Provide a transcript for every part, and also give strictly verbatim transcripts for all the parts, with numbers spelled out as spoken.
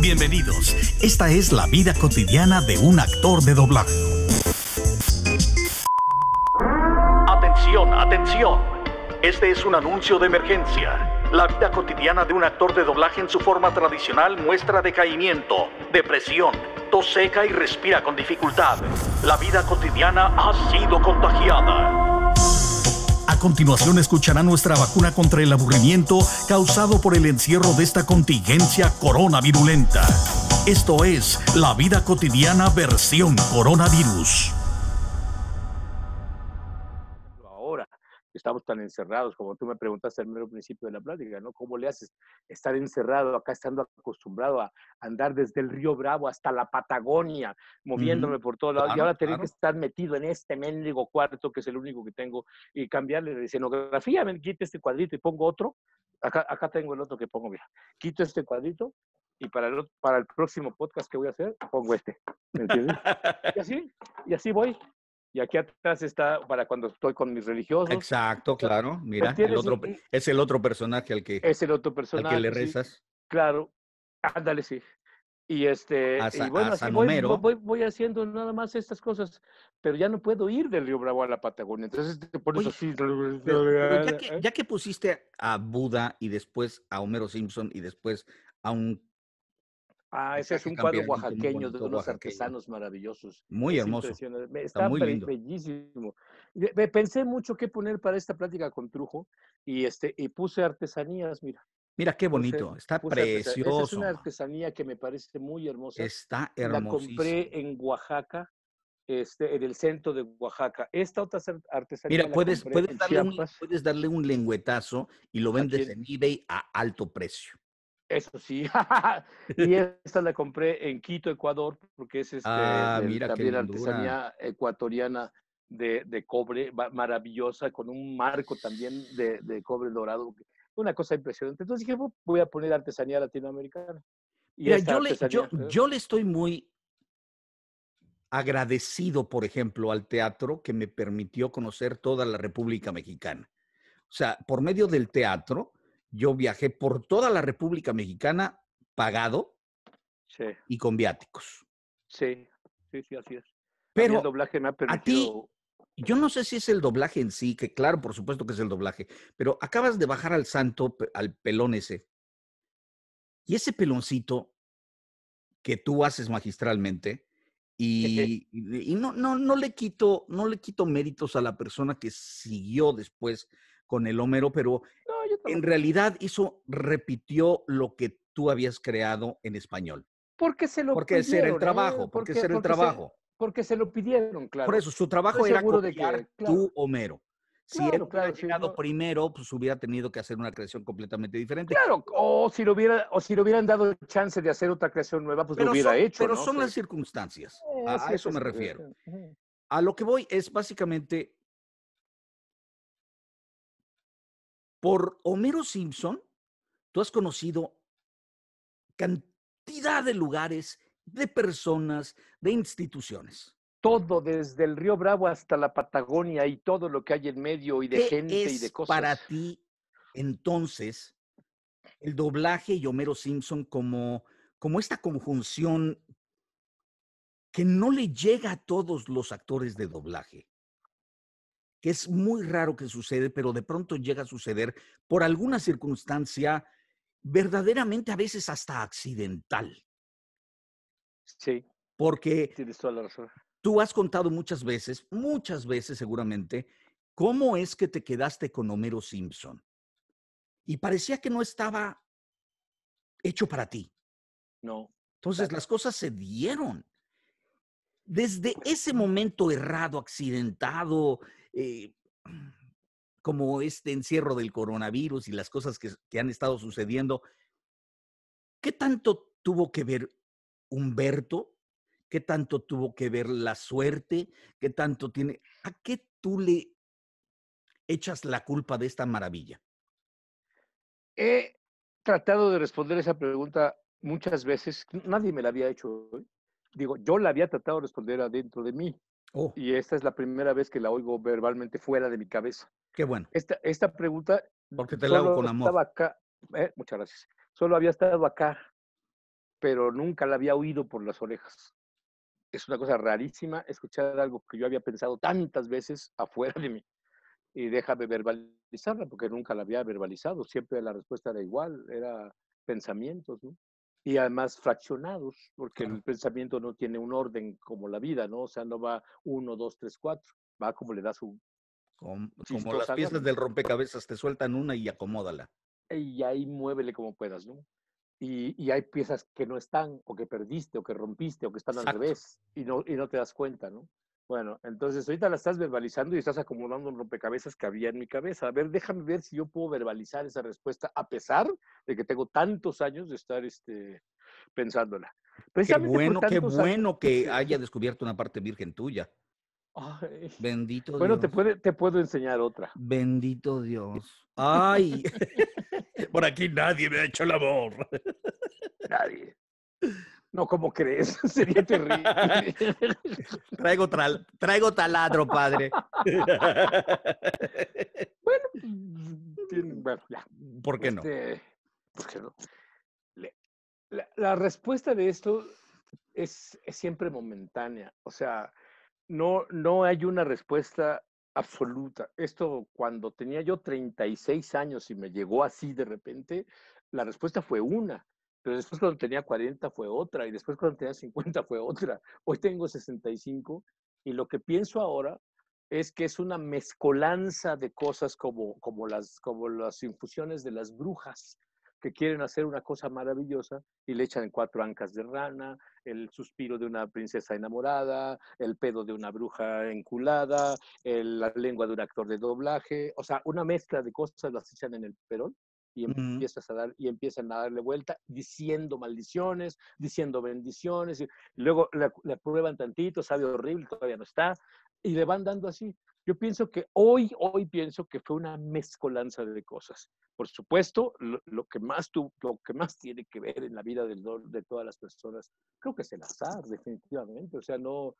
Bienvenidos. Esta es la vida cotidiana de un actor de doblaje. Atención, atención. Este es un anuncio de emergencia. La vida cotidiana de un actor de doblaje en su forma tradicional muestra decaimiento, depresión, tos seca y respira con dificultad. La vida cotidiana ha sido contagiada. A continuación escuchará nuestra vacuna contra el aburrimiento causado por el encierro de esta contingencia coronavirulenta. Esto es La Vida Cotidiana versión coronavirus. Estamos tan encerrados, como tú me preguntaste al mero principio de la plática, ¿no? ¿Cómo le haces estar encerrado acá, estando acostumbrado a andar desde el Río Bravo hasta la Patagonia, moviéndome mm, por todos lados? Claro, y ahora tener claro. que estar metido en este mendigo cuarto, que es el único que tengo, y cambiarle de escenografía. Me quito este cuadrito y pongo otro. Acá, acá tengo el otro que pongo, mira. Quito este cuadrito y para el, para el próximo podcast que voy a hacer, pongo este. ¿Me entiendes? Y así, y así voy. Y aquí atrás está para cuando estoy con mis religiosos. Exacto, claro. Mira, el otro, es el otro personaje al que, es el otro personaje, al que le rezas. Sí, claro, ándale, sí. Y, este, a, y bueno, así voy, voy, voy haciendo nada más estas cosas, pero ya no puedo ir del Río Bravo a la Patagonia. Entonces, por eso sí. Ya que, ya que pusiste a Buda y después a Homero Simpson y después a un... Ah, ese es un cuadro oaxaqueño de unos artesanos maravillosos. Muy hermoso. Está bellísimo. Pensé mucho qué poner para esta plática con Trujo y, este, y puse artesanías, mira. Mira qué bonito, está precioso. Es una artesanía que me parece muy hermosa. Está hermosísimo. La compré en Oaxaca, este, en el centro de Oaxaca. Esta otra artesanía. Mira, puedes, puedes, darle un, puedes darle un lengüetazo y lo vendes en eBay a alto precio. Eso sí. Y esta la compré en Quito, Ecuador, porque es este, ah, el, también artesanía ecuatoriana de, de cobre, maravillosa, con un marco también de, de cobre dorado. Una cosa impresionante. Entonces dije, voy a poner artesanía latinoamericana. Y Mira, yo, artesanía, le, yo, yo le estoy muy agradecido, por ejemplo, al teatro que me permitió conocer toda la República Mexicana. O sea, por medio del teatro... Yo viajé por toda la República Mexicana pagado sí. y con viáticos. Sí, sí, sí, así es. Pero a, el doblaje me ha permitido... a ti, yo no sé si es el doblaje en sí, que claro, por supuesto que es el doblaje, pero acabas de bajar al santo, al pelón ese. Y ese peloncito que tú haces magistralmente, y, y no, no, no, le quito, no le quito méritos a la persona que siguió después con el Homero, pero... En realidad, eso repitió lo que tú habías creado en español. Porque se lo porque pidieron. Era el trabajo, eh, porque, porque era el porque trabajo. Se, porque se lo pidieron, claro. Por eso, su trabajo Estoy era copiar que, claro. tú, Homero. Si claro, él hubiera claro, llegado si no... primero, pues hubiera tenido que hacer una creación completamente diferente. Claro, o si, lo hubiera, o si le hubieran dado chance de hacer otra creación nueva, pues pero lo hubiera son, hecho. Pero ¿no? son sí. las circunstancias. Eh, a, sí, a eso sí, me sí, refiero. Sí. A lo que voy es básicamente... Por Homero Simpson, tú has conocido cantidad de lugares, de personas, de instituciones. Todo, desde el Río Bravo hasta la Patagonia y todo lo que hay en medio y de gente y de cosas. ¿Qué es para ti, entonces, el doblaje y Homero Simpson como, como esta conjunción que no le llega a todos los actores de doblaje? Que es muy raro que sucede, pero de pronto llega a suceder por alguna circunstancia verdaderamente a veces hasta accidental. Sí. Porque tienes toda la razón. Tú has contado muchas veces, muchas veces seguramente, cómo es que te quedaste con Homero Simpson. Y parecía que no estaba hecho para ti. No. Entonces claro. las cosas se dieron. Desde ese momento errado, accidentado... Eh, como este encierro del coronavirus y las cosas que, que han estado sucediendo, ¿qué tanto tuvo que ver Humberto? ¿Qué tanto tuvo que ver la suerte? ¿Qué tanto tiene? ¿A qué tú le echas la culpa de esta maravilla? He tratado de responder esa pregunta muchas veces. Nadie me la había hecho. Digo, yo la había tratado de responder adentro de mí. Oh. Y esta es la primera vez que la oigo verbalmente fuera de mi cabeza. Qué bueno. Esta, esta pregunta... Porque te la hago con amor. Estaba acá, eh, muchas gracias. Solo había estado acá, pero nunca la había oído por las orejas. Es una cosa rarísima escuchar algo que yo había pensado tantas veces afuera de mí. Y déjame verbalizarla, porque nunca la había verbalizado. Siempre la respuesta era igual, era pensamientos, ¿no? Y además fraccionados, porque el pensamiento no tiene un orden como la vida, ¿no? O sea, no va uno, dos, tres, cuatro. Va como le da su... Como, como las piezas del rompecabezas, te sueltan una y acomódala. Y ahí muévele como puedas, ¿no? Y, y hay piezas que no están, o que perdiste, o que rompiste, o que están Exacto. al revés, y no, y no te das cuenta, ¿no? Bueno, entonces ahorita la estás verbalizando y estás acomodando un rompecabezas que había en mi cabeza. A ver, déjame ver si yo puedo verbalizar esa respuesta, a pesar de que tengo tantos años de estar este, pensándola. Qué bueno, qué bueno años, que haya descubierto una parte virgen tuya. Ay. Bendito Dios. Bueno, te, puede, te puedo enseñar otra. Bendito Dios. ¡Ay! Por aquí nadie me ha hecho el amor. Nadie. No, ¿cómo crees? Sería terrible. Traigo, tral, traigo taladro, padre. Bueno, bueno, ya. ¿Por qué no? Este, ¿por qué no? La, la respuesta de esto es, es siempre momentánea. O sea, no, no hay una respuesta absoluta. Esto, cuando tenía yo treinta y seis años y me llegó así de repente, la respuesta fue una. Pero después cuando tenía cuarenta fue otra, y después cuando tenía cincuenta fue otra. Hoy tengo sesenta y cinco y lo que pienso ahora es que es una mezcolanza de cosas como, como, las, como las infusiones de las brujas que quieren hacer una cosa maravillosa y le echan cuatro ancas de rana, el suspiro de una princesa enamorada, el pedo de una bruja enculada, el, la lengua de un actor de doblaje. O sea, una mezcla de cosas las echan en el perol. Y empiezas a dar, y empiezan a darle vuelta, diciendo maldiciones, diciendo bendiciones, y luego la, la prueban tantito, sabe horrible, todavía no está, y le van dando así. Yo pienso que hoy, hoy pienso que fue una mezcolanza de cosas. Por supuesto, lo, lo, que, más tu, lo que más tiene que ver en la vida del, de todas las personas, creo que es el azar, definitivamente. O sea, no...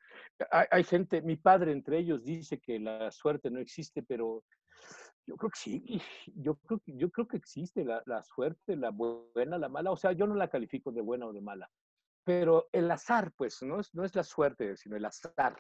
Hay, hay gente, mi padre entre ellos dice que la suerte no existe, pero... Yo creo que sí, yo creo, yo creo que existe la, la suerte, la buena, la mala. O sea, yo no la califico de buena o de mala. Pero el azar, pues, no es, no es la suerte, sino el azar.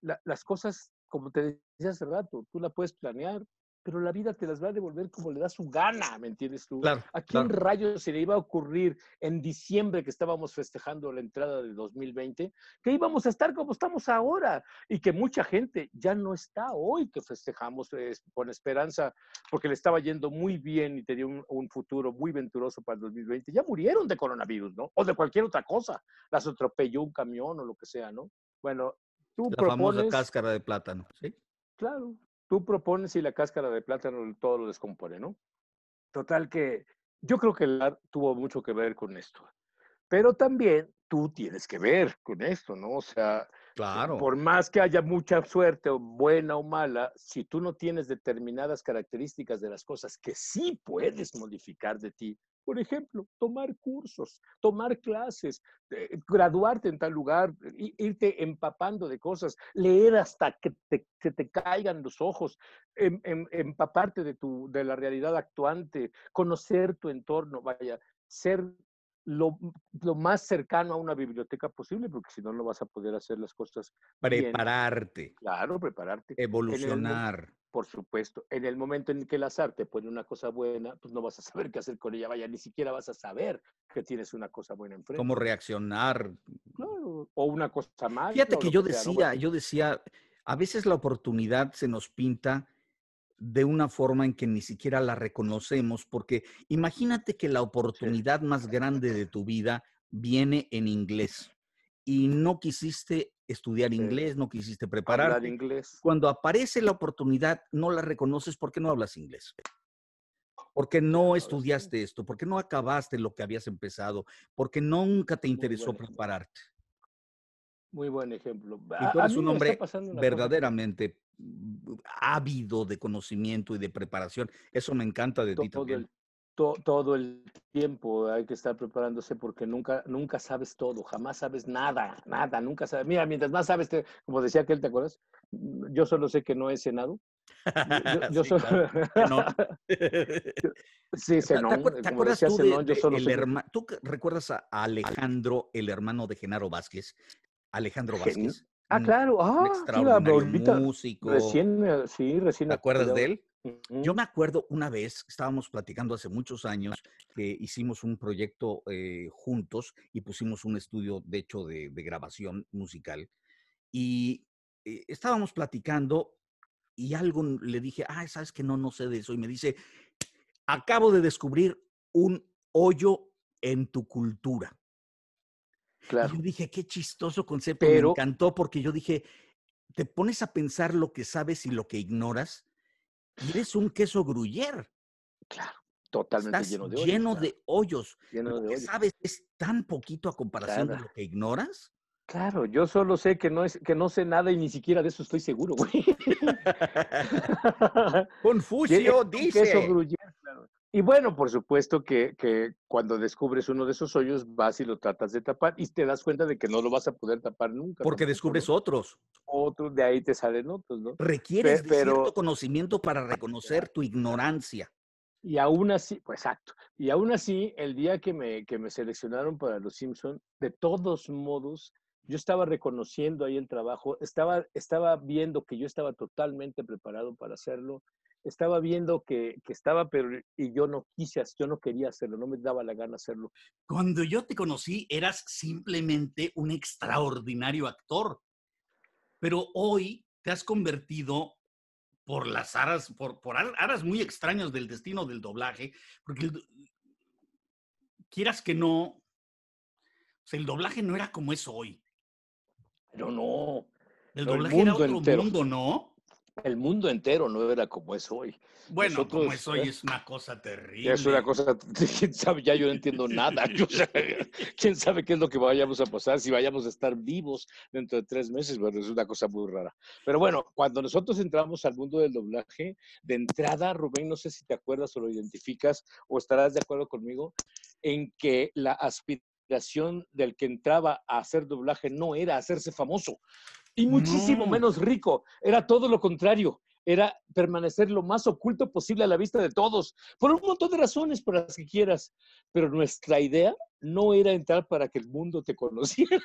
La, las cosas, como te decía hace rato, tú la puedes planear, pero la vida te las va a devolver como le da su gana, ¿me entiendes tú? Claro, ¿a quién claro. rayos se le iba a ocurrir en diciembre, que estábamos festejando la entrada de dos mil veinte, que íbamos a estar como estamos ahora? Y que mucha gente ya no está hoy, que festejamos eh, con esperanza, porque le estaba yendo muy bien y tenía un, un futuro muy venturoso para el dos mil veinte. Ya murieron de coronavirus, ¿no? O de cualquier otra cosa. Las atropelló un camión o lo que sea, ¿no? Bueno, tú la propones... La famosa cáscara de plátano, ¿sí? Claro. Tú propones y la cáscara de plátano todo lo descompone, ¿no? Total que yo creo que el azar tuvo mucho que ver con esto. Pero también tú tienes que ver con esto, ¿no? O sea, claro. Por más que haya mucha suerte, buena o mala, si tú no tienes determinadas características de las cosas que sí puedes modificar de ti, por ejemplo, tomar cursos, tomar clases, eh, graduarte en tal lugar, irte empapando de cosas, leer hasta que te, que te caigan los ojos, em, em, empaparte de, tu, de la realidad actuante, conocer tu entorno, vaya, ser lo, lo más cercano a una biblioteca posible, porque si no, no vas a poder hacer las cosas Prepararte. Bien. Claro, prepararte. Evolucionar. Por supuesto, en el momento en que el azar te pone una cosa buena, pues no vas a saber qué hacer con ella, vaya, ni siquiera vas a saber que tienes una cosa buena enfrente. ¿Cómo reaccionar? Claro, o una cosa mala. Fíjate que yo que decía, sea, ¿no? yo decía, a veces la oportunidad se nos pinta de una forma en que ni siquiera la reconocemos, porque imagínate que la oportunidad sí. más grande de tu vida viene en inglés y no quisiste estudiar inglés, no quisiste preparar. Hablar inglés. Cuando aparece la oportunidad, no la reconoces porque no hablas inglés. Porque no estudiaste esto, porque no acabaste lo que habías empezado, porque nunca te interesó Muy prepararte. Muy buen ejemplo. Y tú eres un hombre verdaderamente ávido de conocimiento y de preparación. Eso me encanta de ti también. Todo el tiempo hay que estar preparándose porque nunca, nunca sabes todo, jamás sabes nada, nada, nunca sabes. Mira, mientras más sabes, te, como decía aquel, ¿te acuerdas? Yo solo sé que no he cenado. Yo, yo sí, soy... claro. Sí, Zenón. ¿Te, ¿te acuerdas tú, Zenón, de, de, yo el herma... tú recuerdas a Alejandro, el hermano de Genaro Vázquez? Alejandro Vázquez. Gen... Ah, claro. Ah, un extraordinario claro, músico. Recién, sí, recién. ¿Te acuerdas de él? Yo me acuerdo una vez, estábamos platicando hace muchos años, que hicimos un proyecto eh, juntos y pusimos un estudio, de hecho, de, de grabación musical. Y eh, estábamos platicando y algo le dije, ah, ¿sabes que no, no sé de eso? Y me dice, acabo de descubrir un hoyo en tu cultura. Claro. Y yo dije, qué chistoso concepto, pero... me encantó porque yo dije, te pones a pensar lo que sabes y lo que ignoras. Eres un queso gruyere. Claro, totalmente Estás lleno de hoyos. Lleno claro. de hoyos. Lleno lo de que hoyos. ¿Sabes? Es tan poquito a comparación claro. de lo que ignoras. Claro, yo solo sé que no es que no sé nada y ni siquiera de eso estoy seguro, güey. Confucio dice. Queso gruyere, claro. Y bueno, por supuesto que, que cuando descubres uno de esos hoyos, vas y lo tratas de tapar y te das cuenta de que no lo vas a poder tapar nunca. Porque tampoco, descubres ¿no? otros. Otros, de ahí te salen otros, ¿no? Requieres pero, de cierto pero, conocimiento para reconocer tu ignorancia. Y aún así, pues exacto. Y aún así, el día que me, que me seleccionaron para Los Simpsons, de todos modos, yo estaba reconociendo ahí el trabajo, estaba, estaba viendo que yo estaba totalmente preparado para hacerlo. Estaba viendo que, que estaba, pero y yo no quise, yo no quería hacerlo, no me daba la gana hacerlo. Cuando yo te conocí, eras simplemente un extraordinario actor. Pero hoy te has convertido por las aras, por, por aras muy extrañas del destino del doblaje, porque el, quieras que no, o sea, el doblaje no era como es hoy. Pero no. El pero doblaje el mundo era otro entero. mundo, ¿no? El mundo entero no era como es hoy. Bueno, nosotros, como es hoy ¿eh? es una cosa terrible. Es una cosa, quién sabe, ya yo no entiendo nada. Yo, quién sabe qué es lo que vayamos a pasar, si vayamos a estar vivos dentro de tres meses, bueno, es una cosa muy rara. Pero bueno, cuando nosotros entramos al mundo del doblaje, de entrada, Rubén, no sé si te acuerdas o lo identificas, o estarás de acuerdo conmigo, en que la aspiración del que entraba a hacer doblaje no era hacerse famoso. Y muchísimo no. menos rico. Era todo lo contrario. Era permanecer lo más oculto posible a la vista de todos. Por un montón de razones, por las que quieras. Pero nuestra idea no era entrar para que el mundo te conociera.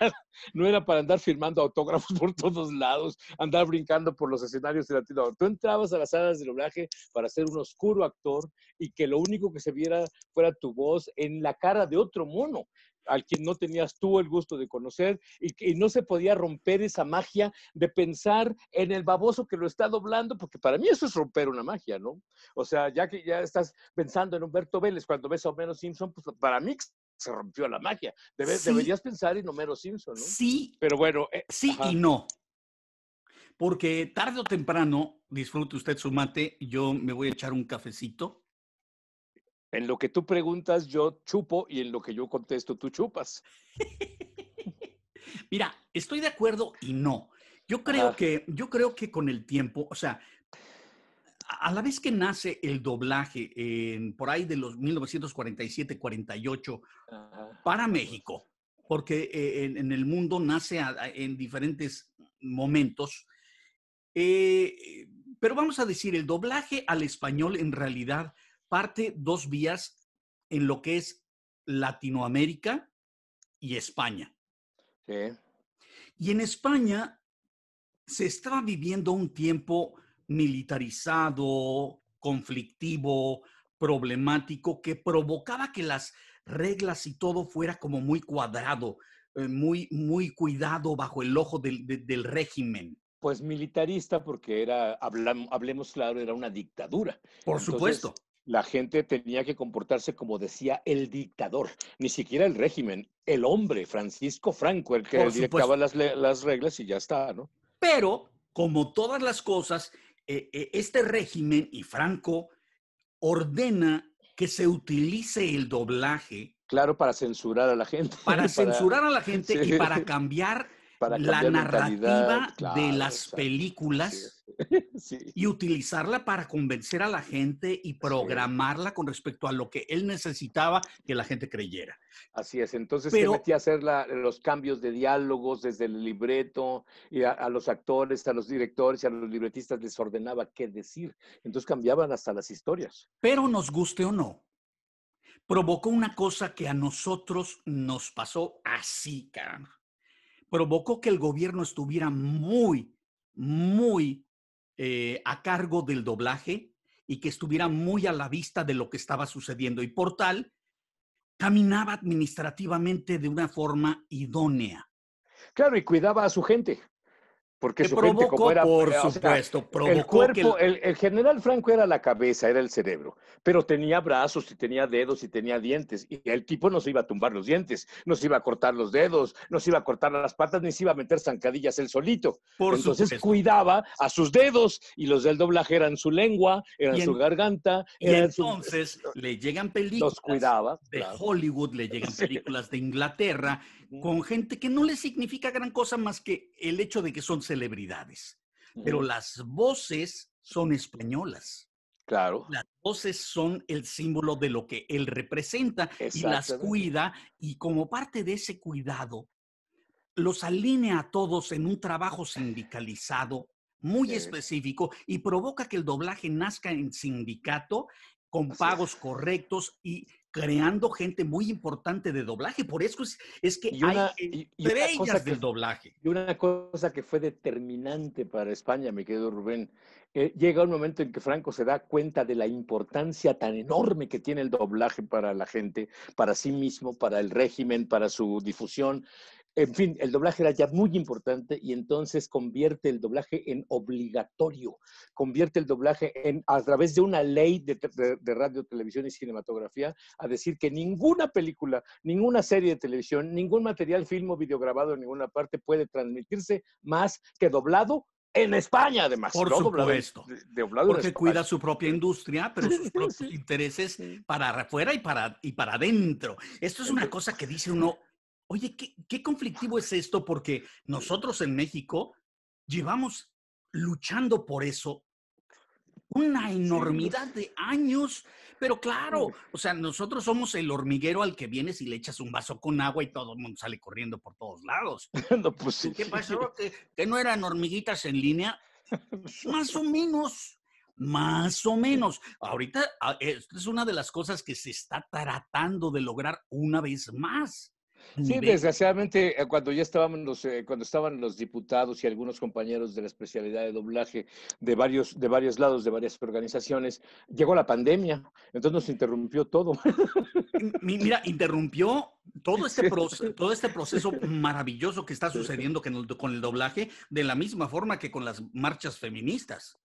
No era para andar firmando autógrafos por todos lados, andar brincando por los escenarios de Latinoamérica. Tú entrabas a las salas de doblaje para ser un oscuro actor y que lo único que se viera fuera tu voz en la cara de otro mono, al quien no tenías tú el gusto de conocer, y que no se podía romper esa magia de pensar en el baboso que lo está doblando, porque para mí eso es romper una magia, ¿no? O sea, ya que ya estás pensando en Humberto Vélez cuando ves a Homero Simpson, pues para mí se rompió la magia. Debe, sí. Deberías pensar en Homero Simpson, ¿no? Sí. Pero bueno. Eh, sí ajá. y no. Porque tarde o temprano, disfrute usted su mate, yo me voy a echar un cafecito. En lo que tú preguntas, yo chupo, y en lo que yo contesto, tú chupas. Mira, estoy de acuerdo y no. Yo creo, ah. que, yo creo que con el tiempo, o sea, a la vez que nace el doblaje en, por ahí de los mil novecientos cuarenta y siete, cuarenta y ocho, ah. para México, porque en, en el mundo nace a, a, en diferentes momentos, eh, pero vamos a decir, el doblaje al español en realidad parte dos vías en lo que es Latinoamérica y España. Sí. Y en España se estaba viviendo un tiempo militarizado, conflictivo, problemático, que provocaba que las reglas y todo fuera como muy cuadrado, muy, muy cuidado bajo el ojo del, de, del régimen. Pues militarista, porque era, hablam, hablemos claro, era una dictadura. Por Entonces, supuesto. La gente tenía que comportarse como decía el dictador, ni siquiera el régimen, el hombre, Francisco Franco, el que dictaba las, las reglas y ya está, ¿no? Pero, como todas las cosas, eh, eh, este régimen y Franco ordena que se utilice el doblaje. Claro, para censurar a la gente. Para, para censurar a la gente sí. y para cambiar... Para la narrativa claro, de las películas sí. sí. y utilizarla para convencer a la gente y programarla sí. con respecto a lo que él necesitaba que la gente creyera. Así es, entonces Pero, se metía a hacer la, los cambios de diálogos desde el libreto, y a, a los actores, a los directores y a los libretistas les ordenaba qué decir. Entonces cambiaban hasta las historias. Pero nos guste o no, provocó una cosa que a nosotros nos pasó así, caramba. Provocó que el gobierno estuviera muy, muy eh, a cargo del doblaje y que estuviera muy a la vista de lo que estaba sucediendo. Y por tal, caminaba administrativamente de una forma idónea. Claro, y cuidaba a su gente. Porque su provocó, gente como era... por o supuesto, o sea, provocó el cuerpo, que... El, el general Franco era la cabeza, era el cerebro, pero tenía brazos y tenía dedos y tenía dientes. Y el tipo nos iba a tumbar los dientes, nos iba a cortar los dedos, nos iba a cortar las patas, ni se iba a meter zancadillas él solito. Por Entonces supuesto. cuidaba a sus dedos, y los del doblaje eran su lengua, eran en, su garganta. Eran y entonces su... le llegan películas cuidaba, de claro. Hollywood, le llegan películas sí. de Inglaterra, con gente que no le significa gran cosa más que el hecho de que son celebridades, pero las voces son españolas. Claro. Las voces son el símbolo de lo que él representa y las cuida, y como parte de ese cuidado, los alinea a todos en un trabajo sindicalizado muy sí. específico, y provoca que el doblaje nazca en sindicato con pagos correctos y creando gente muy importante de doblaje. Por eso es, es que una, hay estrellas del doblaje. Y una cosa que fue determinante para España, mi querido Rubén, eh, llega un momento en que Franco se da cuenta de la importancia tan enorme que tiene el doblaje para la gente, para sí mismo, para el régimen, para su difusión. En fin, el doblaje era ya muy importante, y entonces convierte el doblaje en obligatorio, convierte el doblaje en, a través de una ley de, de, de radio, televisión y cinematografía, a decir que ninguna película, ninguna serie de televisión, ningún material, film o videograbado en ninguna parte puede transmitirse más que doblado en España, además. Por no supuesto, doblado, de, doblado porque cuida su propia industria, pero sus propios intereses para afuera y para, y para adentro. Esto es una cosa que dice uno... Oye, ¿qué, qué conflictivo es esto? Porque nosotros en México llevamos luchando por eso una enormidad de años. Pero claro, o sea, nosotros somos el hormiguero al que vienes y le echas un vaso con agua y todo el mundo sale corriendo por todos lados. No, pues sí. ¿Qué pasó? ¿Que, que no eran hormiguitas en línea? Más o menos. Más o menos. Ahorita esto es una de las cosas que se está tratando de lograr una vez más. Sí, desgraciadamente, cuando ya estaban los, eh, cuando estaban los diputados y algunos compañeros de la especialidad de doblaje de varios, de varios lados, de varias organizaciones, llegó la pandemia, entonces nos interrumpió todo. Mira, interrumpió todo este proceso, todo este proceso maravilloso que está sucediendo con el doblaje, de la misma forma que con las marchas feministas.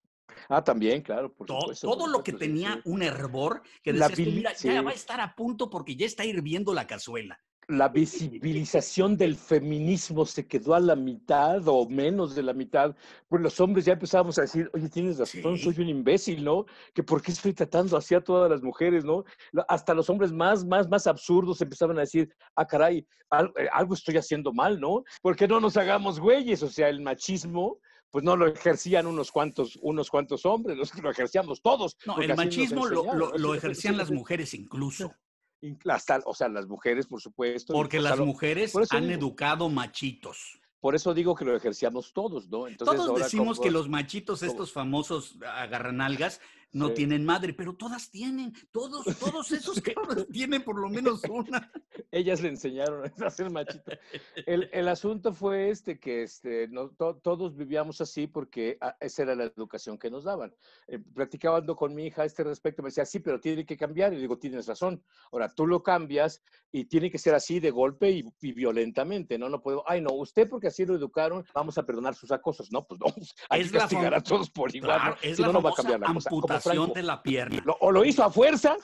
Ah, también, claro. Por todo, supuesto, todo por lo supuesto, que tenía sí. un hervor, que decías tú, mira, sí. ya va a estar a punto porque ya está hirviendo la cazuela. La visibilización del feminismo se quedó a la mitad o menos de la mitad. Pues los hombres ya empezábamos a decir, oye, tienes razón, sí. soy un imbécil, ¿no? Que ¿por qué estoy tratando así a todas las mujeres, no? Hasta los hombres más, más, más absurdos empezaban a decir, ah, caray, algo estoy haciendo mal, ¿no? ¿Por qué no nos hagamos güeyes? O sea, el machismo... pues no lo ejercían unos cuantos, unos cuantos hombres, los que lo ejercíamos todos. No, el machismo lo, lo, lo ejercían las mujeres incluso. Hasta, o sea, las mujeres, por supuesto. Porque las mujeres han educado machitos. Por eso digo que lo ejercíamos todos, ¿no? Entonces, todos ahora, decimos que los machitos, estos famosos agarranalgas, no sí. tienen madre, pero todas tienen. Todos, todos esos cabros tienen por lo menos una. Ellas le enseñaron a ser machito. El, el asunto fue este, que este, no, to, todos vivíamos así porque esa era la educación que nos daban. Eh, platicaba con mi hija a este respecto, me decía, sí, pero tiene que cambiar. Y digo, tienes razón. Ahora, tú lo cambias y tiene que ser así de golpe y, y violentamente, ¿no? No puedo, ay, no, usted porque así lo educaron, vamos a perdonar sus acosos. No, pues no, hay es que castigar a todos por igual. Claro, ¿no? Si no, no va a cambiar la cosa. Franco, de la pierna. Lo, o lo hizo a fuerza.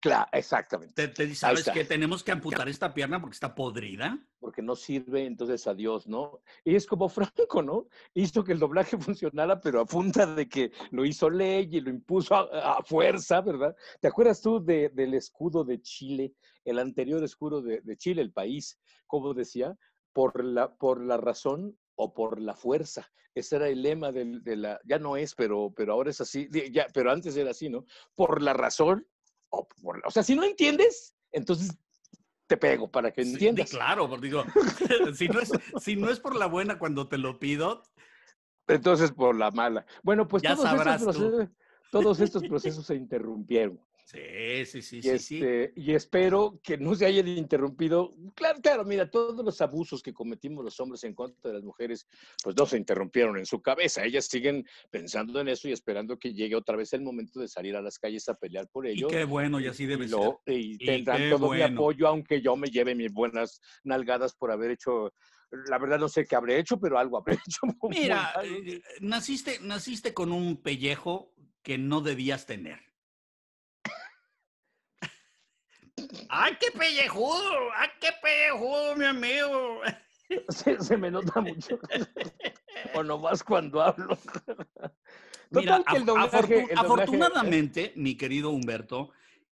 Claro, exactamente. Te, te, ¿Sabes que tenemos que amputar esta pierna porque está podrida? Porque no sirve, entonces adiós, ¿no? Y es como Franco, ¿no? Hizo que el doblaje funcionara, pero a punta de que lo hizo ley y lo impuso a, a fuerza, ¿verdad? ¿Te acuerdas tú de, del escudo de Chile? El anterior escudo de, de Chile, el país, como decía, por la, por la razón, o por la fuerza. Ese era el lema de, de la... Ya no es, pero, pero ahora es así. Ya, pero antes era así, ¿no? Por la razón o por... O sea, si no entiendes, entonces... te pego para que entiendas. Sí, claro, porque digo, si no es, si no es por la buena cuando te lo pido... Entonces por la mala. Bueno, pues todos estos, procesos, todos estos procesos se interrumpieron. Sí, sí, sí. Y, sí, este, sí. y espero que no se hayan interrumpido. Claro, claro, mira, todos los abusos que cometimos los hombres en contra de las mujeres, pues no se interrumpieron en su cabeza. Ellas siguen pensando en eso y esperando que llegue otra vez el momento de salir a las calles a pelear por ello. Y qué bueno, y así debe ser. Y tendrán todo mi apoyo, aunque yo me lleve mis buenas nalgadas por haber hecho... La verdad no sé qué habré hecho, pero algo habré hecho. Mira, naciste, naciste con un pellejo que no debías tener. ¡Ay, qué pellejudo! ¡Ay, qué pellejudo, mi amigo! Se, se me nota mucho. O nomás cuando hablo. Mira, Total, que el doblaje, afortun, el doblaje, afortunadamente, mi querido Humberto,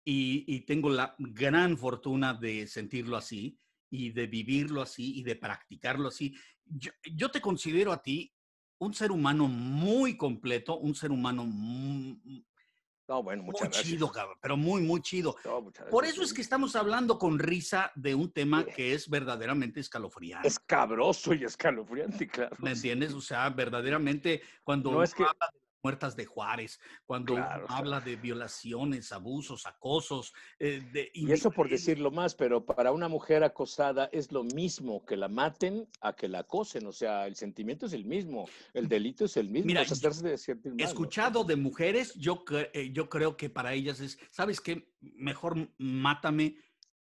y, y tengo la gran fortuna de sentirlo así, y de vivirlo así, y de practicarlo así. Yo, yo te considero a ti un ser humano muy completo, un ser humano muy... No, bueno, muchas gracias. Muy chido, cabrón, pero muy, muy chido. No, por eso es que estamos hablando con risa de un tema que es verdaderamente escalofriante. Escabroso y escalofriante, claro. ¿Me entiendes? O sea, verdaderamente, cuando no, es uno que... habla de Muertas de Juárez, cuando claro, uno habla de violaciones, abusos, acosos. Eh, de... Y eso por decirlo más, pero para una mujer acosada es lo mismo que la maten a que la acosen. O sea, el sentimiento es el mismo, el delito es el mismo. Mira, es hacerse de sentir mal, escuchado, ¿no?, de mujeres, yo, eh, yo creo que para ellas es, ¿sabes qué? Mejor mátame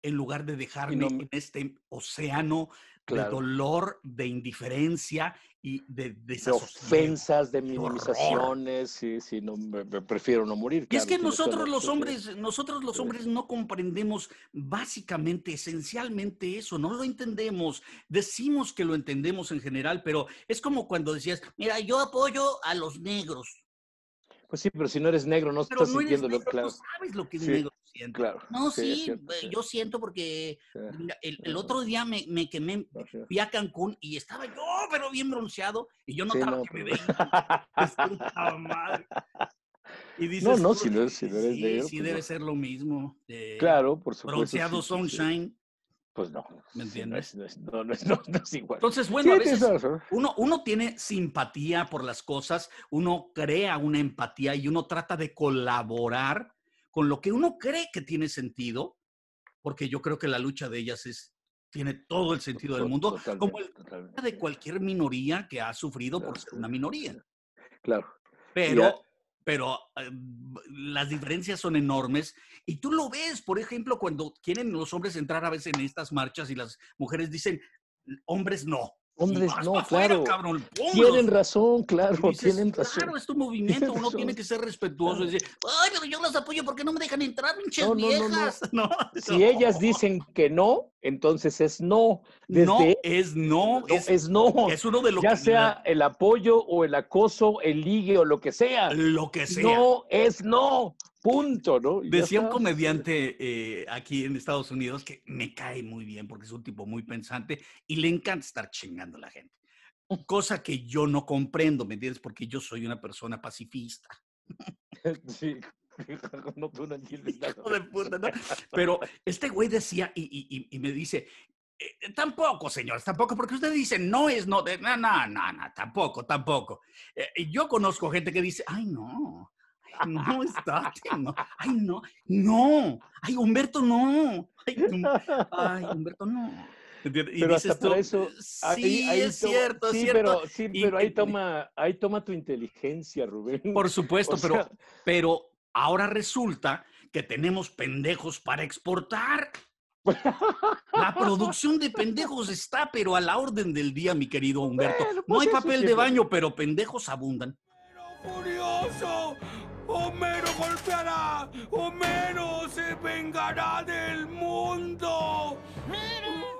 en lugar de dejarme no... en este océano. Claro. De dolor, de indiferencia y de desasosiego. De ofensas, de minimizaciones, sí, sí, no, me, me prefiero no morir. Claro, y es que nosotros los hombres, nosotros los hombres no comprendemos básicamente, esencialmente eso, no lo entendemos. Decimos que lo entendemos en general, pero es como cuando decías, mira, yo apoyo a los negros. Pues sí, pero si no eres negro, no pero estás no sintiendo lo claro. No sabes lo que es sí, negro siento. Claro, no, sí, sí cierto, yo sí. siento porque sí, el, el otro día me, me quemé, fui a Cancún y estaba yo, pero bien bronceado, y yo notaba sí, no, que pero... me veía. Estaba mal. Y dices, no, no, si no, si no eres sí, negro. Sí, pues debe no. ser lo mismo. Eh, claro, por supuesto. Bronceado sí, sunshine. Sí. Pues no. ¿Me entiendes? No es, no, es, no, no, no es igual. Entonces, bueno, sí, a veces uno, uno tiene simpatía por las cosas, uno crea una empatía y uno trata de colaborar con lo que uno cree que tiene sentido, porque yo creo que la lucha de ellas es, tiene todo el sentido del mundo, totalmente, como el totalmente. de cualquier minoría que ha sufrido claro, por ser una minoría. Claro. Pero... Ya. Pero eh, las diferencias son enormes. Y tú lo ves, por ejemplo, cuando quieren los hombres entrar a veces en estas marchas y las mujeres dicen, hombres no. Hombres no, claro. Fuera, cabrón, tienen razón, claro, dices, tienen razón. Claro, es tu movimiento, uno tiene que ser respetuoso y decir, ay, pero yo los apoyo, ¿por qué no me dejan entrar, pinches no, no, viejas? No, no, no. No, si no. ellas dicen que no, entonces es no. Desde no, es no, no. Es, es no. Es uno de los... Ya que, sea el apoyo o el acoso, el ligue o lo que sea. Lo que sea. No es no, punto, ¿no? Y decía un comediante eh, aquí en Estados Unidos que me cae muy bien porque es un tipo muy pensante y le encanta estar chingando a la gente. Cosa que yo no comprendo, ¿me entiendes? Porque yo soy una persona pacifista. Sí. No, tú no entiendes nada. Hijo de puta, ¿no? Pero este güey decía y, y, y me dice... Eh, tampoco, señores, tampoco, porque ustedes dicen no es no, de, no, no, no, no, tampoco, tampoco. Eh, yo conozco gente que dice, ay, no, ay, no, está, no, ay, no, no, ay, Humberto, no, ay, no, ay, Humberto, no. Y pero dices hasta tú, por eso, ahí, sí, ahí es toma, cierto, sí, es cierto. Pero, sí, pero ahí toma, ahí toma tu inteligencia, Rubén. Por supuesto, o sea, pero, pero ahora resulta que tenemos pendejos para exportar. La producción de pendejos está, pero a la orden del día, mi querido Humberto. Bueno, pues no hay papel de baño, pero pendejos abundan. ¡Homero furioso! ¡Homero golpeará! ¡Homero se vengará del mundo! ¡Mira!